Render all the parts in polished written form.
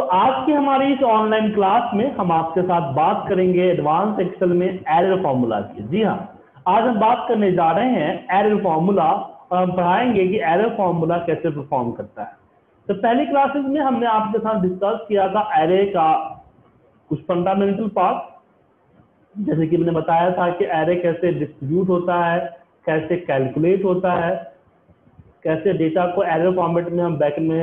तो आज के हमारी इस ऑनलाइन क्लास में हम आपके साथ बात करेंगे एडवांस एक्सेल में एरर फार्मूला की। जी हाँ, आज हम बात करने जा रहे हैं एरर फार्मूला और हम पढ़ाएंगे कि एरर फार्मूला कैसे परफॉर्म करता है। तो पहली क्लासेस में हमने आपके साथ डिस्कस किया था एरे का कुछ फंडामेंटल पार्ट, जैसे कि मैंने बताया था कि एरे कैसे डिस्ट्रीब्यूट होता है, कैसे कैलकुलेट होता है, कैसे डेटा को एरे फॉर्मेट में हम बैक में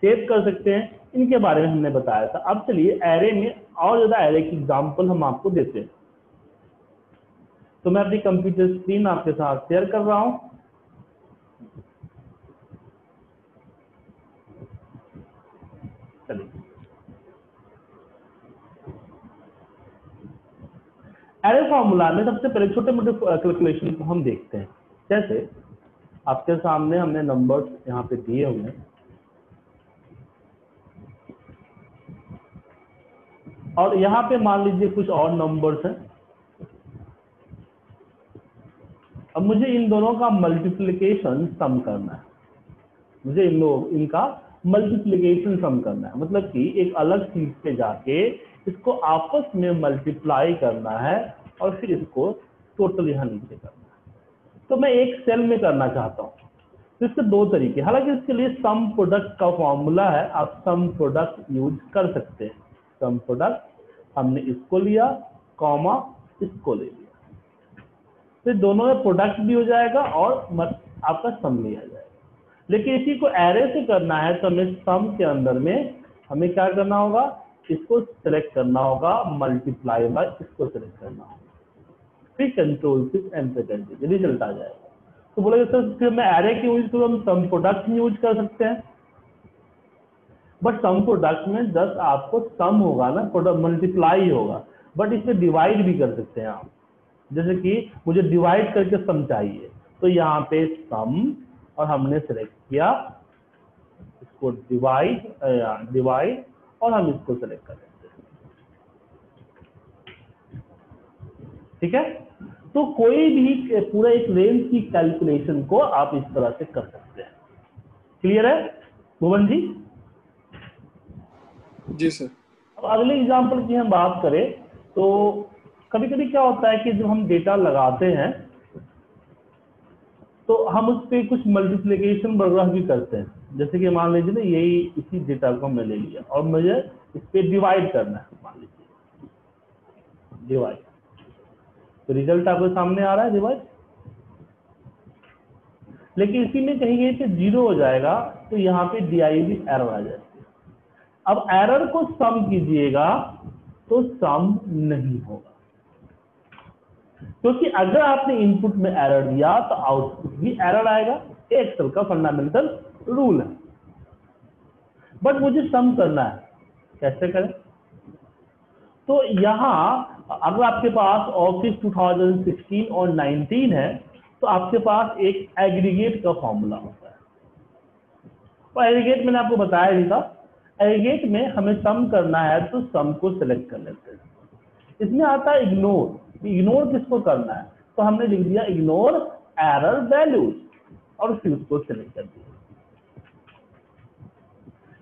सेव कर सकते हैं, इनके बारे में हमने बताया था। अब चलिए एरे में और ज्यादा एरे की एग्जाम्पल हम आपको देते हैं। तो मैं अपनी कंप्यूटर स्क्रीन आपके साथ शेयर कर रहा हूँ। एरे फॉर्मूला में सबसे पहले छोटे मोटे कैलकुलेशन को हम देखते हैं। जैसे आपके सामने हमने नंबर्स यहाँ पे दिए हुए हैं और यहाँ पे मान लीजिए कुछ और नंबर्स हैं। अब मुझे इन दोनों का मल्टीप्लिकेशन सम करना है, मुझे इनका मल्टीप्लिकेशन सम करना है, मतलब कि एक अलग चीज पे जाके इसको आपस में मल्टीप्लाई करना है और फिर इसको टोटल यहाँ नीचे करना है। तो मैं एक सेल में करना चाहता हूँ, तो इसके दो तरीके, हालांकि इसके लिए सम प्रोडक्ट का फॉर्मूला है, आप सम प्रोडक्ट यूज कर सकते हैं। सम प्रोडक्ट, हमने इसको लिया, कॉमा इसको ले लिया, तो दोनों में प्रोडक्ट भी हो जाएगा और आपका सम लिया जाएगा। लेकिन इसी को एरे से करना है तो हमें सम के अंदर में हमें क्या करना होगा, इसको सेलेक्ट करना होगा, मल्टीप्लाई बाय इसको सेलेक्ट करना होगा, फिर कंट्रोल से एंटर कर दीजिए, रिजल्ट आ जाएगा। तो बोला सर फिर मैं एरे क्यों यूज करूँ, हम सम प्रोडक्ट यूज कर सकते हैं, बट सम प्रोडक्ट में जस्ट आपको सम होगा ना, प्रोडक्ट मल्टीप्लाई होगा, बट इसमें डिवाइड भी कर सकते हैं आप। जैसे कि मुझे डिवाइड करके सम चाहिए, तो यहाँ पे सम और हमने सेलेक्ट किया इसको डिवाइड और हम इसको सेलेक्ट कर लेते हैं, ठीक है। तो कोई भी पूरा एक रेंज की कैलकुलेशन को आप इस तरह से कर सकते हैं। क्लियर है भुवन जी? जी सर। अब अगले एग्जांपल की हम बात करें तो कभी कभी क्या होता है कि जब हम डेटा लगाते हैं तो हम उस पर कुछ मल्टीप्लिकेशन वगैरह भी करते हैं। जैसे कि मान लीजिए ना यही इसी डेटा को मैं ले लिया और मुझे इस पर डिवाइड करना है, मान लीजिए डिवाइड, तो रिजल्ट आपके सामने आ रहा है डिवाइड, लेकिन इसी में कहीं कहीं पे जीरो हो जाएगा तो यहाँ पे DIV एरर आ जाएगी। अब एरर को सम कीजिएगा तो सम नहीं होगा, क्योंकि अगर आपने इनपुट में एरर दिया तो आउटपुट भी एरर आएगा, ये एक्सेल का फंडामेंटल रूल है। बट मुझे सम करना है, कैसे करें? तो यहाँ अगर आपके पास ऑफिस 2016 और 19 है तो आपके पास एक एग्रीगेट का फॉर्मूला होता है, और एग्रीगेट मैंने आपको बताया भी था, एग्रीगेट में हमें सम करना है तो सम को सिलेक्ट कर लेते हैं। इसमें आता है इग्नोर, इग्नोर किसको करना है, तो हमने लिख दिया इग्नोर एरर वैल्यूज और फिर उसको सेलेक्ट कर दिया।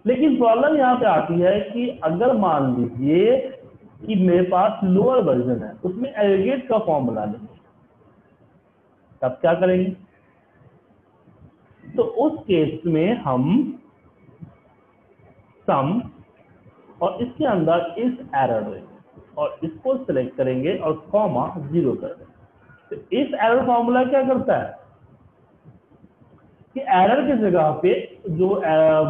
लेकिन प्रॉब्लम यहाँ पे आती है कि अगर मान लीजिए कि मेरे पास लोअर वर्जन है, उसमें एग्रीगेट का फॉर्मूला लेंगे, तब क्या करेंगे? तो उस केस में हम सम और इसके अंदर इस एरर लेंगे और इसको सिलेक्ट करेंगे और कॉमा जीरो कर देंगे। तो इस एरर फॉर्मूला क्या करता है कि एरर की जगह पे जो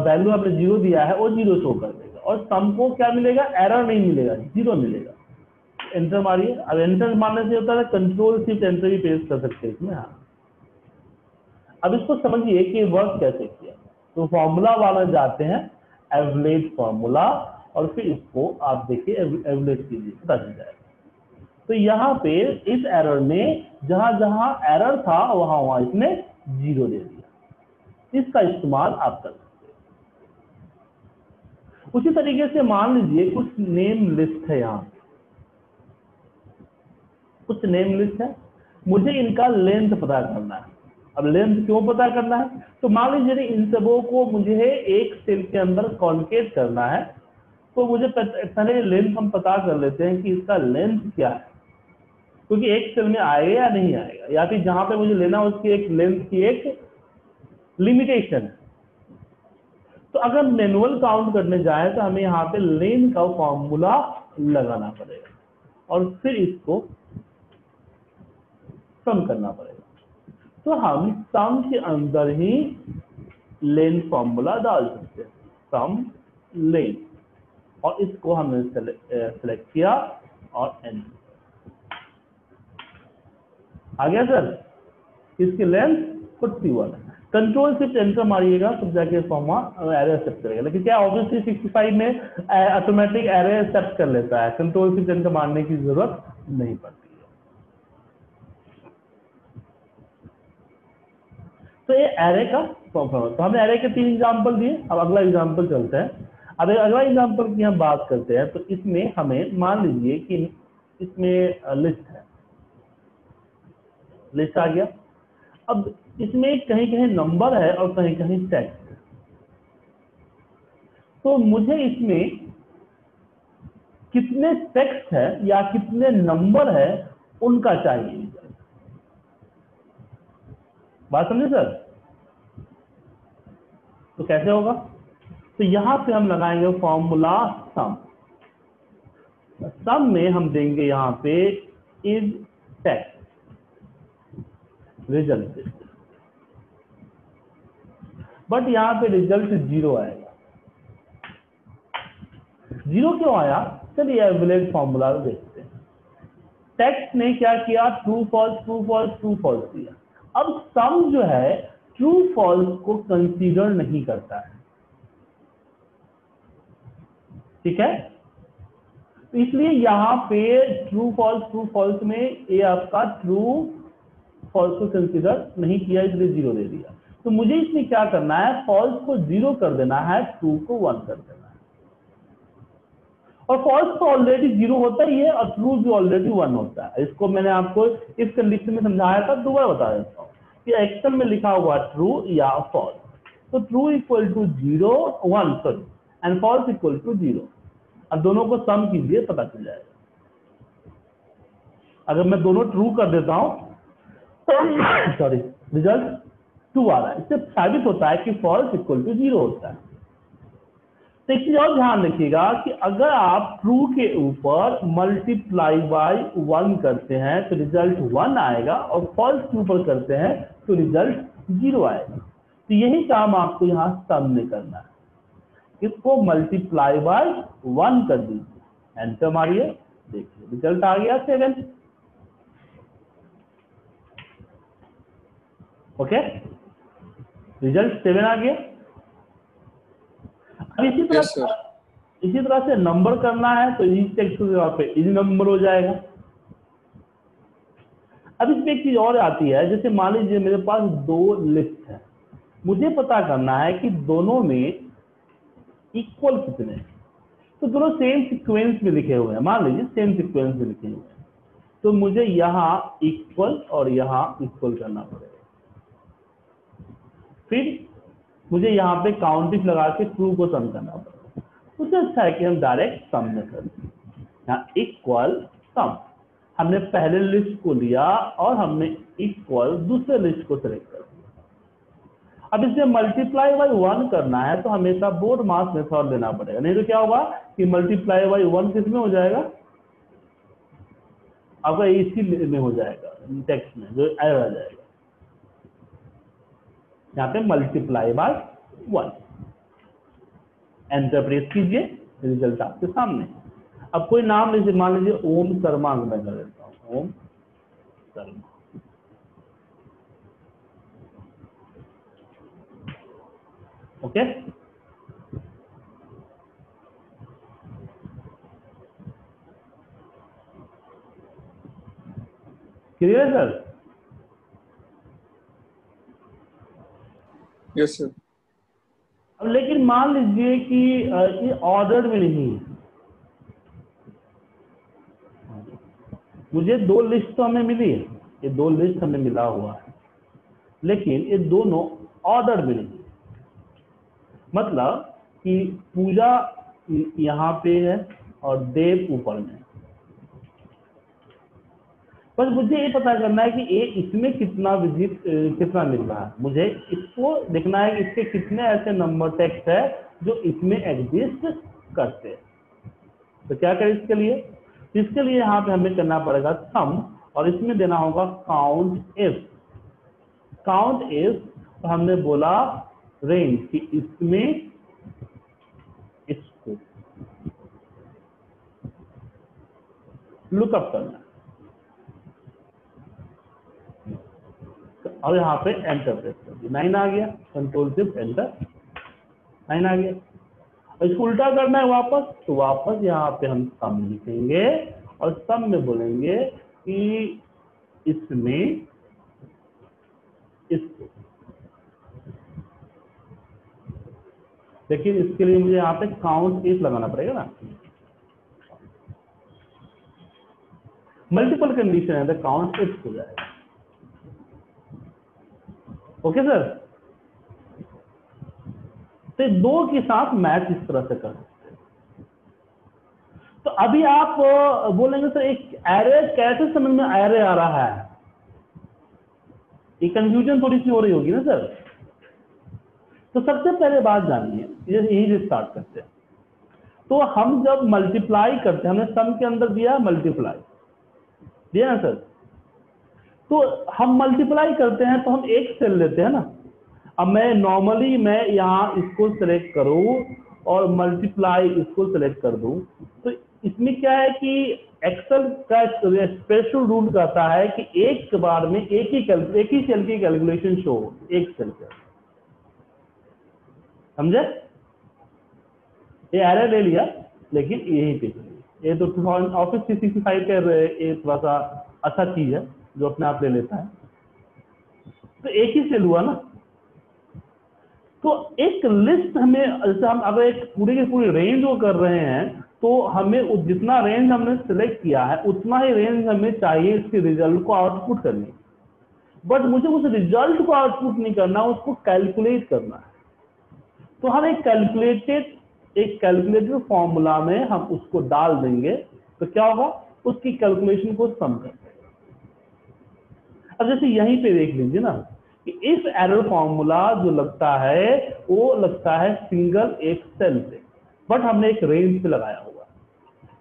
वैल्यू आपने जीरो दिया है वो जीरो शो कर देगा और सम को क्या मिलेगा, एरर नहीं मिलेगा, जीरो मिलेगा। एंटर मारिए। अब एंटर मारने से होता है कंट्रोल सिर्फ एंटर ही पेस्ट कर सकते हैं इसमें। हाँ, अब इसको समझिए कि वर्क कैसे किया। तो फॉर्मूला वाला जाते हैं एवरेज फॉर्मूला और फिर इसको आप देखिए एवलेट कीजिए, पता चल जाएगा। तो यहाँ पे इस एरर में जहां जहां एरर था वहां वहां इसने जीरो दे दिया, इसका इस्तेमाल आप कर सकते हैं। उसी तरीके से मान लीजिए कुछ नेम लिस्ट है, यहाँ कुछ नेम लिस्ट है, मुझे इनका लेंथ पता करना है। अब लेंथ क्यों पता करना है, तो मान लीजिए इन सबों को मुझे एक सेल के अंदर कॉन्केट करना है, तो मुझे पहले लेंथ हम पता कर लेते हैं कि इसका लेंथ क्या है, क्योंकि एक सेल में आएगा या नहीं आएगा, या फिर जहां पे मुझे लेना है उसकी एक लेंथ की एक लिमिटेशन है। तो अगर मैनुअल काउंट करने जाए तो हमें यहाँ पे लेंथ का फॉर्मूला लगाना पड़ेगा और फिर इसको सम करना पड़ेगा। तो हम सम के अंदर ही लेंथ फॉर्मूला डाल सकते हैं, सम लेंथ, और इसको हमने सेलेक्ट किया और एंड आ गया सर। इसकी लेंथ 41 है। कंट्रोल सिर्फ एंटर मारिएगा तो जाके फॉर्मूला एरे एक्सेप्ट करेगा, लेकिन क्या ऑब्वियसली 65 में ऑटोमेटिक एरे एक्सेप्ट कर लेता है, कंट्रोल सिर्फ एंटर मारने की जरूरत नहीं पड़ती है। तो ये एरे का फॉर्मूला, तो हमने एरे के 3 एग्जांपल दिए। अब अगला एग्जांपल चलते हैं। अब अगला एग्जांपल की हम बात करते हैं, तो इसमें हमें मान लीजिए कि इसमें लिस्ट है, लिस्ट आ गया। अब इसमें कहीं कहीं नंबर है और कहीं कहीं टेक्स्ट है, तो मुझे इसमें कितने टेक्स्ट है या कितने नंबर है उनका चाहिए। बात समझे सर? तो कैसे होगा? तो यहां पे हम लगाएंगे फॉर्मूला सम। सम में हम देंगे यहां पे इज टेक्स्ट रिजल्ट, बट यहाँ पे रिजल्ट 0 आएगा। 0 क्यों आया? चलिए एवरेज फॉर्मूला देखते हैं। टेक्स्ट ने क्या किया, true false true false true false किया। अब सम जो है ट्रू फॉल्स को कंसीडर नहीं करता है, ठीक है, इसलिए यहाँ पे ट्रू फॉल्स में ये आपका ट्रू फॉल्स को कंसीडर नहीं किया, इसलिए 0 दे दिया। तो मुझे इसमें क्या करना है, फॉल्स को 0 कर देना है, ट्रू को 1 कर देना है। और फॉल्स तो ऑलरेडी 0 होता ही है और ट्रू भी ऑलरेडी 1 होता है। इसको मैंने आपको इस कंडीशन में समझाया था, दोबारा बता देता हूँ कि एक्सेल में लिखा हुआ ट्रू या फॉल्स, तो true equal to 1 sorry and false equal to 0। अब दोनों को सम कीजिए, पता चल जाएगा। अगर मैं दोनों ट्रू कर देता हूँ, सॉरी, रिजल्ट 2 आ रहा है, इससे साबित होता है कि फॉल्स इक्वल टू 0 होता है। तो एक चीज और ध्यान रखिएगा कि अगर आप ट्रू के ऊपर मल्टीप्लाई बाय 1 करते हैं तो रिजल्ट 1 आएगा, और फॉल्स के ऊपर करते हैं तो रिजल्ट 0 आएगा। तो यही काम आपको यहाँ सम में करना है, इसको मल्टीप्लाई बाय 1 कर दीजिए, एंटर मारिए, देखिए रिजल्ट आ गया 7। ओके, रिजल्ट 7 आ गया। अब इसी तरह से नंबर करना है, तो इस टेक्स्ट के जगह पे इज नंबर हो जाएगा। अब इसमें एक चीज और आती है, जैसे मान लीजिए मेरे पास 2 लिस्ट है, मुझे पता करना है कि दोनों में इक्वल कितने, तो दोनों सेम सीक्वेंस में लिखे हुए हैं, मान लीजिए सेम सीक्वेंस में लिखे हुए हैं, तो मुझे यहाँ इक्वल और यहाँ इक्वल करना पड़ेगा। फिर मुझे यहाँ पे काउंटिंग लगा के ट्रू को सम करना पड़ेगा। उससे अच्छा है कि हम डायरेक्ट सम में कर दें, यहाँ इक्वल सम। हमने पहले लिस्ट को लिया और हमने इक्वल दूसरे लिस्ट को सेलेक्ट कर दिया। अब इसमें मल्टीप्लाई बाई 1 करना है, तो हमेशा बोर्ड मास मेथड देना पड़ेगा, नहीं तो क्या होगा कि मल्टीप्लाई बाई 1 किसमें हो जाएगा आपका, इसी में हो जाएगा टेक्स्ट में जो एरर आ जाएगा, यहाँ पे मल्टीप्लाई बाय 1, एंटर प्रेस कीजिए, रिजल्ट आपके सामने। अब कोई नाम लीजिए, मान लीजिए ओम शर्मा, मैं कर देता हूँ Om Sharma. Okay, clear sir? Yes, sir. अब लेकिन मान लीजिए कि ये ऑर्डर में नहीं है, मुझे 2 लिस्ट तो हमें मिली है, ये 2 लिस्ट हमें मिला हुआ है, लेकिन ये दोनों ऑर्डर में नहीं है। मतलब कि पूजा यहाँ पे है और देव ऊपर में। बस मुझे ये पता करना है कि ए इसमें कितना विजिट कितना मिल रहा है। मुझे इसको देखना है कि इसके कितने ऐसे नंबर टेक्स्ट है जो इसमें एग्जिस्ट करते हैं। तो क्या करें इसके लिए यहाँ पे हमें करना पड़ेगा सम और इसमें देना होगा काउंट इफ। काउंट इफ हमने बोला रेंज कि इसमें इसको लुकअप करना और यहाँ पे एंटर प्रेस कर दिया, 9 आ गया, कंट्रोल शिफ्ट एंटर 9 आ गया। और इसको उल्टा करना है वापस, तो वापस यहाँ पे हम सम लिखेंगे और सम में बोलेंगे कि इसमें इसको, लेकिन इसके लिए मुझे यहाँ पे काउंट इफ लगाना पड़ेगा ना। मल्टीपल कंडीशन है तो काउंट इफ हो जाएगा। ओके सर, तो दो के साथ मैच इस तरह से कर सकते हैं। तो अभी आप बोलेंगे सर एक एरे कैसे समझ में एरे आ रहा है, ये कंफ्यूजन थोड़ी सी हो रही होगी ना सर। तो सबसे पहले बात जानिए, जैसे यही से स्टार्ट करते हैं। तो हम जब मल्टीप्लाई करते हैं, हमने सम के अंदर दिया मल्टीप्लाई दिया ना सर, तो हम मल्टीप्लाई करते हैं तो हम एक सेल लेते हैं ना। अब मैं नॉर्मली मैं यहाँ इसको सेलेक्ट करूँ और मल्टीप्लाई इसको सेलेक्ट कर दूँ, तो इसमें क्या है कि एक्सेल का स्पेशल रूल कहता है कि एक बार में एक ही सेल की कैलकुलेशन शो हो एक सेल पर, समझे। ये एरर ले लिया लेकिन यही पे ये तो ऑफिस 365 का ये थोड़ा सा अच्छा चीज़ है जो अपने आप ले लेता है। तो एक ही सेल हुआ ना, तो एक लिस्ट हमें, जैसे हम अगर एक पूरे की पूरी रेंज वो कर रहे हैं तो हमें जितना रेंज हमने सिलेक्ट किया है उतना ही रेंज हमें चाहिए इसके रिजल्ट को आउटपुट करने। बट मुझे उस रिजल्ट को आउटपुट नहीं करना, उसको कैलकुलेट करना है। तो हम एक कैलकुलेटेड फॉर्मूला में हम उसको डाल देंगे तो क्या होगा, उसकी कैलकुलेशन को सम कर। अब जैसे यहीं पे देख लीजिए ना कि इस एरर फॉर्मूला जो लगता है वो लगता है सिंगल एक सेल पे, बट हमने एक रेंज पे लगाया हुआ।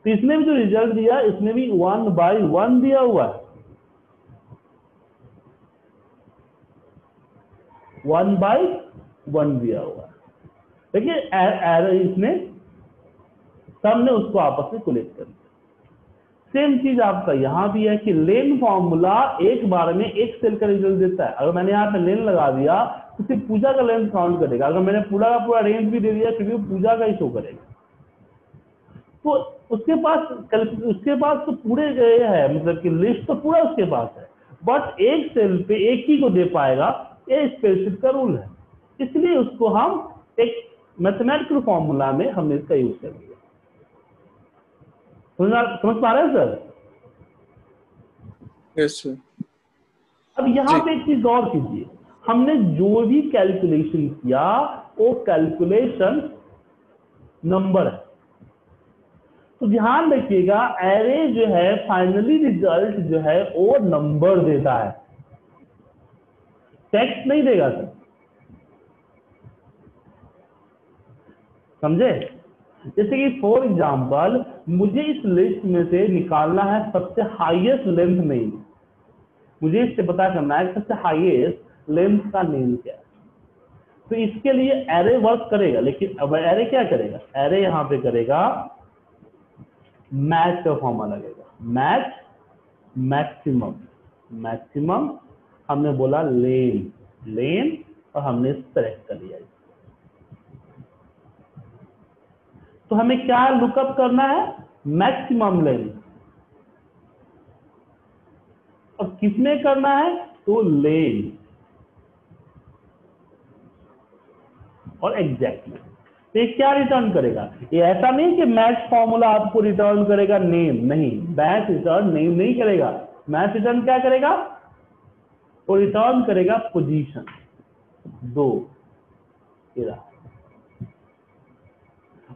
तो इसने भी जो रिजल्ट दिया इसने भी 1/1 दिया हुआ है, 1/1 दिया हुआ है। देखिए एरर इसने सबने उसको आपस में कलेक्ट कर दिया। सेम चीज आपका यहाँ भी है कि लेन फॉर्मूला एक बार में एक सेल का रिजल्ट देता है। अगर मैंने यहाँ पे लेन लगा दिया तो सिर्फ पूजा का लेन काउंट करेगा, अगर मैंने पूरा का पूरा रेंज भी दे दिया क्योंकि वो पूजा का ही शो करेगा। तो उसके पास तो पूरे ये है, मतलब कि लिस्ट तो पूरा उसके पास है, बट एक सेल पे एक ही को दे पाएगा, ये स्पेलशीट का रूल है। इसलिए उसको हम एक मैथमेटिकल फॉर्मूला में हमने इसका यूज कर दिया। समझ पा रहे हैं सर? Yes sir. अब यहाँ पे एक चीज गौर कीजिए, हमने जो भी कैलकुलेशन किया वो कैलकुलेशन नंबर है। तो ध्यान रखिएगा एरे जो है फाइनली रिजल्ट जो है वो नंबर देता है, टेक्स्ट नहीं देगा सर, समझे। जैसे कि फॉर एग्जाम्पल मुझे इस लिस्ट में से निकालना है सबसे हाईएस्ट लेंथ नेम, मुझे इससे पता करना है सबसे हाईएस्ट लेंथ का नेम क्या है। तो इसके लिए एरे वर्क करेगा, लेकिन अब एरे क्या करेगा, एरे यहाँ पे करेगा मैच का फॉर्मा लगेगा, मैच मैक्सिमम। मैक्सिमम हमने बोला लेन और हमने सेलेक्ट कर लिया। तो हमें क्या लुकअप करना है, मैक्सिमम लेंथ। और किसमें करना है, तो लेन और एग्जैक्टली। तो ये क्या रिटर्न करेगा, ये ऐसा नहीं कि मैच फॉर्मूला आपको रिटर्न करेगा नेम, नहीं, मैच रिटर्न नेम नहीं करेगा। मैच रिटर्न क्या करेगा, वो रिटर्न करेगा पोजीशन 2 ये रहा।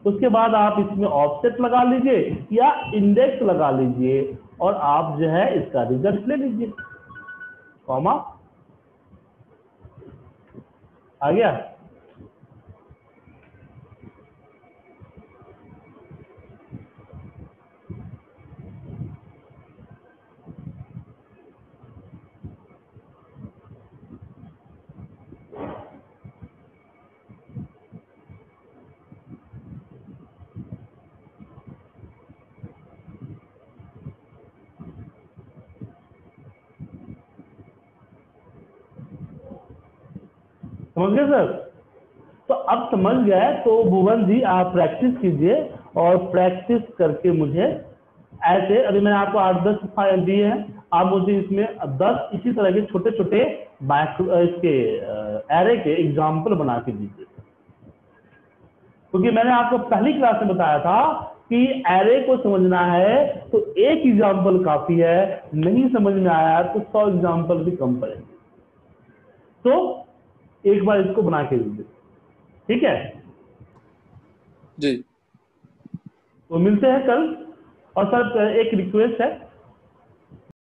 उसके बाद आप इसमें ऑफसेट लगा लीजिए या इंडेक्स लगा लीजिए और आप जो है इसका रिजल्ट ले लीजिए, कॉमा आ गया। समझ गए सर? तो अब समझ गए तो भुवन जी आप प्रैक्टिस कीजिए और प्रैक्टिस करके मुझे ऐसे, अभी मैंने आपको 8-10 फाइल दिए हैं, आप मुझे इसमें 10 इसी तरह के छोटे छोटे इसके एरे के एग्जाम्पल बना के दीजिए, क्योंकि मैंने आपको पहली क्लास में बताया था कि एरे को समझना है तो एक एग्जाम्पल काफी है, नहीं समझ में आया तो 100 एग्जाम्पल भी कम पड़ेंगे। तो एक बार इसको बना के दीजिए, ठीक है जी। तो मिलते हैं कल। और सर एक रिक्वेस्ट है,